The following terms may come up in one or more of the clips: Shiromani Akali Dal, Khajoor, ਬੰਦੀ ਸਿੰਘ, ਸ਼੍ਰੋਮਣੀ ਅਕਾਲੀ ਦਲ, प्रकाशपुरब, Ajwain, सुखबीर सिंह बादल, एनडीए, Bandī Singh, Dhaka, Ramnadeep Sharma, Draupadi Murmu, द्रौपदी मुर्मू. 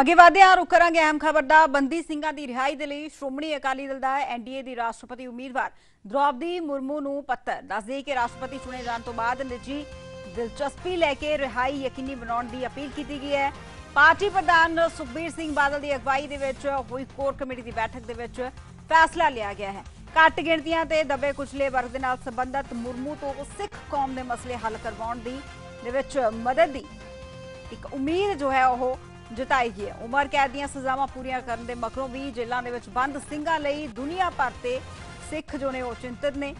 अगे वादे आ रुख करांगे अहम खबर दा। बंदी सिंघां दी रिहाई दे लई श्रोमणी अकाली दल दा एनडीए दी राष्ट्रपति उम्मीदवार द्रौपदी मुर्मू नूं पत्र। दस दे कि राष्ट्रपति चुने जाने तो बाद निजी दिलचस्पी लैके रिहाई यकीनी बनाउण दी अपील कीती गई है। पार्टी प्रधान सुखबीर सिंह बादल दी अगवाई दे विच होई कोर कमेटी दी बैठक दे विच फैसला लिया गया है। घट गिणतियां ते दबे कुचले वर्ग दे नाल संबंधित मुर्मू तो सिख कौम दे मसले हल करवाउण दी दे विच मदद दी एक उम्मीद जो है ओह जताई गई है। उम्र कैद दी सजावां पूरियां करन दे मगरों भी जेलों दे विच बंद सिंघां लई दुनिया भर ते सिख जो ने ओह चिंतित ने।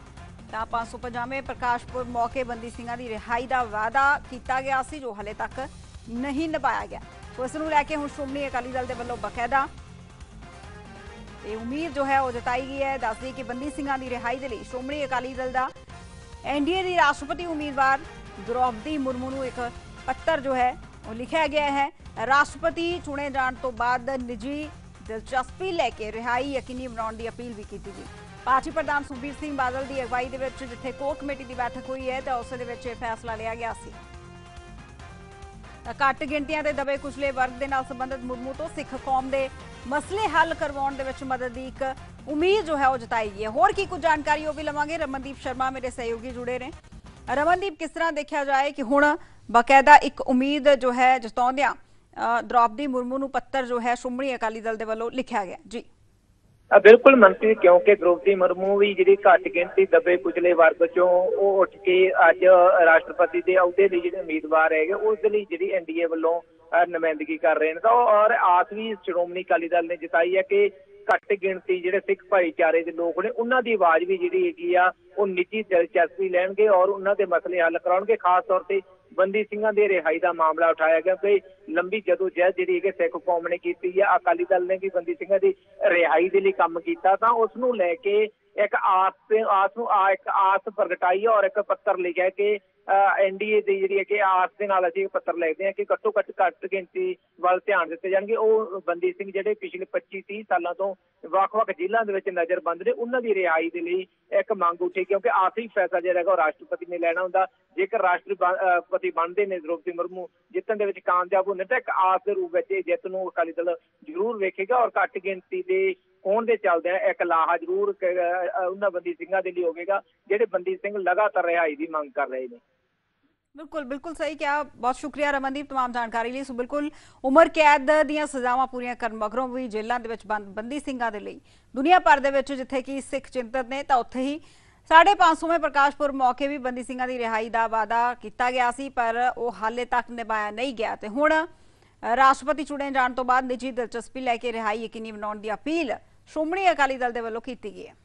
550वें प्रकाशपुरब मौके बंदी सिंघां दी रिहाई दा वादा कीता गया सी जो हले तक नहीं निभाया गया। तो इस नूं लैके हुण श्रोमणी अकाली दल दे वल्लों बकायदा ये उम्मीद जो है वह जताई गई है। दस दी कि बंदी सिंघां दी रिहाई दे लई श्रोमणी अकाली दल दा एनडीए दी राष्ट्रपति उम्मीदवार द्रौपदी मुर्मू नूं एक पत्र जो है वह लिखा गया है। राष्ट्रपति चुने जाने तो बाद निजी दिलचस्पी लैके रिहाई यकीनी बनाने की अपील भी की गई। पार्टी प्रधान सुखबीर सिंह बादल की अगवाई दे विच जिथे कोर कमेटी की बैठक हुई है तो उस दे विच फैसला लिया गया सी। घट गिणतियां दे दबे कुचले वर्ग दे नाल संबंधित मुर्मू तो सिख कौम के मसले हल करवाउण दे विच मदद की एक उम्मीद जो है वह जताई गई है। होर की कुछ जानकारी वह भी लवांगे। रमनदीप शर्मा मेरे सहयोगी जुड़े ने। रमनदीप, किस तरह देखा जाए कि हुण बाकायदा एक उम्मीद जो है जताउंदियां द्रौपदी मुर्मू नूं पत्तर जो है श्रोमणी अकाली दल दे वल्लों लिखिया गया? जी बिल्कुल मंत्री, क्योंकि द्रौपदी मुर्मू भी जिहड़ी घट गिणती दबे कुचले वर्ग चों ओह उठ के अज राष्ट्रपति दे अहुदे लई जिहड़े उम्मीदवार हैगे उस दे लई जिहड़ी एनडीए वल्लों नमाइंदगी कर रहे हैं। तो और आस भी श्रोमणी अकाली दल ने जताई है कि घट गिणती जिहड़े सिख भाईचारे दे लोग ने उन्हां दी आवाज़ भी जिहड़ी हैगी आ ओह निजी दिलचस्पी लैणगे और उन्हां दे मसले हल कराउणगे। खास तौर ते बंदी सिंघां दे रिहाई दा मामला उठाया गया कि लंबी जदोजहद जिहड़ी है सिख कौम ने कीती है। अकाली दल ने भी बंदी सिंघां दी रिहाई दे लई काम कीता तां उस नूं लै के एक आस प्रगटाई और एक पत्र लिखिया कि एनडीए की जिहड़ी है कि आस दे नाल असीं पत्र लिखदे हां कि घट्टो घट्ट घट गिणती वल ध्यान दित्ते जाणगे। ओह बंदी सिंह जिहड़े पिछले 25-30 सालां तों ਵੱਖ-ਵੱਖ ਜ਼ਿਲ੍ਹਿਆਂ ਦੇ ਵਿੱਚ ਨਜ਼ਰਬੰਦ ਨੇ ਉਹਨਾਂ ਦੀ ਰਿਹਾਈ ਦੇ ਲਈ ਇੱਕ ਮੰਗ ਉੱਠੀ, ਕਿਉਂਕਿ ਆਖਰੀ ਫੈਸਲਾ ਜਿਹੜਾ ਹੈਗਾ ਉਹ ਰਾਸ਼ਟਰਪਤੀ ਨੇ ਲੈਣਾ ਹੁੰਦਾ। ਜੇਕਰ ਰਾਸ਼ਟਰਪਤੀ ਬਣਦੇ ਨੇ ਦ੍ਰੋਪਦੀ ਮੁਰਮੂ ਜਿੱਤਣ ਦੇ ਵਿੱਚ ਕਾਮਯਾਬ ਹੁੰਦੇ ਤਾਂ ਇੱਕ ਆਸ ਦੇ ਰੂਪ ਵਿੱਚ ਇਹ ਜਿੱਤ ਨੂੰ ਅਕਾਲੀ ਦਲ ਜ਼ਰੂਰ ਵੇਖੇਗਾ ਔਰ ਘੱਟ ਗਿਣਤੀ ਦੇ ਹੋਣ ਦੇ ਚੱਲਦਿਆਂ ਇੱਕ ਲਾਹਾ ਜ਼ਰੂਰ ਉਹਨਾਂ ਬੰਦੀ ਸਿੰਘਾਂ ਦੇ ਲਈ ਹੋਵੇਗਾ ਜਿਹੜੇ ਬੰਦੀ ਸਿੰਘ ਲਗਾਤਾਰ ਰਿਹਾਈ ਦੀ ਮੰਗ ਕਰ ਰਹੇ ਨੇ। बिल्कुल बिल्कुल सही क्या। बहुत शुक्रिया रमनदीप तमाम जानकारी लिए। सो बिल्कुल उम्र कैद दियां सजावां पूरियां करन मगरों भी जेलों दे विच बंदी सिंघां दे लई दुनिया भर दे विच जिथे कि सिख चिंतत ने तां उत्थे ही 550वें प्रकाशपुरब मौके भी बंदी सिंघां दी रिहाई दा वादा कीता गया सी पर ओह हाले तक निभाया नहीं गया। ते हुण राष्ट्रपति चुने जाण तों बाद निजी दिलचस्पी लैके रिहाई यकीनी बनाउण दी अपील श्रोमणी अकाली दल दे वल्लों कीती गई है।